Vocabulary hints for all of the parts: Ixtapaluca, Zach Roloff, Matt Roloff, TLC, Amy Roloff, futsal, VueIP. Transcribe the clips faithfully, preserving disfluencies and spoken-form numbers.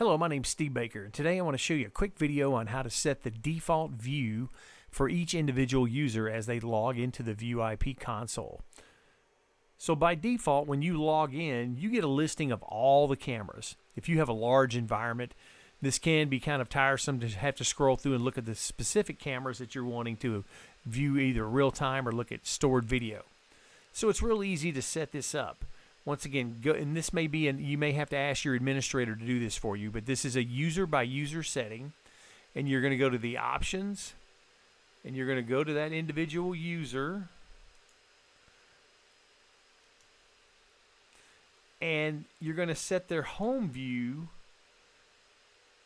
Hello, my name's Steve Baker. Today I want to show you a quick video on how to set the default view for each individual user as they log into the VueIP console. So by default, when you log in, you get a listing of all the cameras. If you have a large environment, this can be kind of tiresome to have to scroll through and look at the specific cameras that you're wanting to view either real time or look at stored video. So it's real easy to set this up. Once again, go, and this may be, and you may have to ask your administrator to do this for you, but this is a user by user setting, and you're going to go to the options, and you're going to go to that individual user, and you're going to set their home view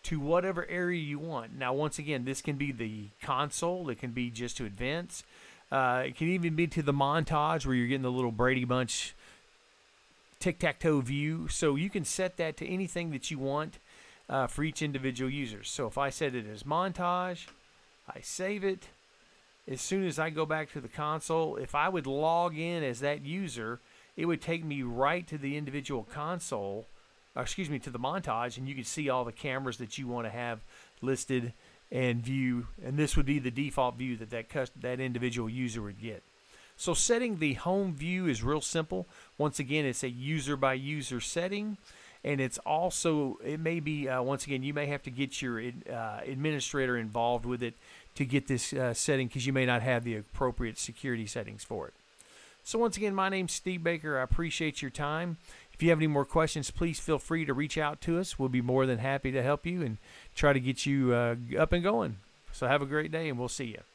to whatever area you want. Now, once again, this can be the console, it can be just to events, uh, it can even be to the montage where you're getting the little Brady Bunch tic-tac-toe view. So you can set that to anything that you want uh, for each individual user. So if I set it as montage, I save it. As soon as I go back to the console, if I would log in as that user, it would take me right to the individual console, or excuse me, to the montage, and you can see all the cameras that you want to have listed and view, and this would be the default view that that, that individual user would get. So setting the home view is real simple. Once again, it's a user by user setting, and it's also, it may be, uh, once again, you may have to get your uh, administrator involved with it to get this uh, setting, because you may not have the appropriate security settings for it. So once again, my name's Steve Baker. I appreciate your time. If you have any more questions, please feel free to reach out to us. We'll be more than happy to help you and try to get you uh, up and going. So have a great day, and we'll see you.